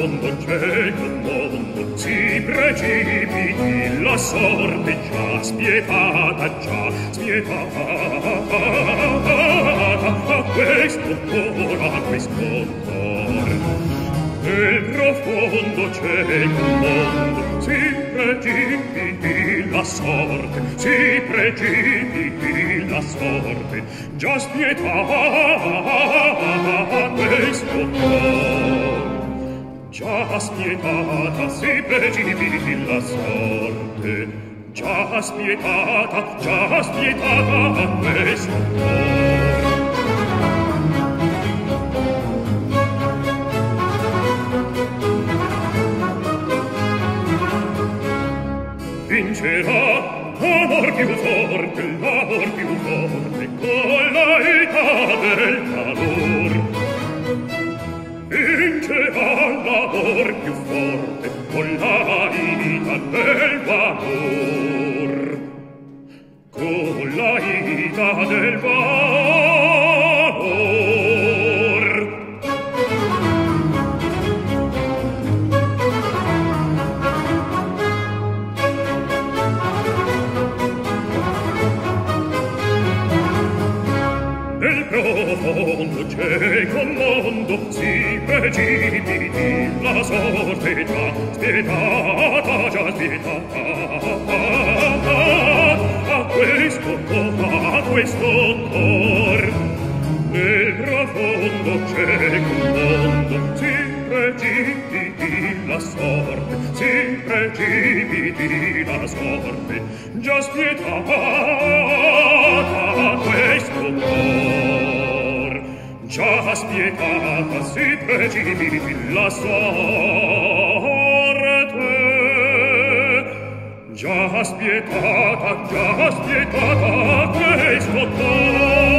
mondo c'è un mondo si precipiti la sorte già spietata a questo cor nel profondo c'è un mondo si precipiti la sorte già spietata a questo cor già spietata si precipiti la sorte già spietata a questo cor vincerà l'amor più forte con la età del calor vincerà l'amor più forte con la vita del valor con la vita del valor nel profondo cieco mondo si precipiti la sorte già spietata a questo cor nel profondo cieco mondo si precipiti la sorte già spietata a questo cor già spietata si precipiti la sorte già spietata a questo cor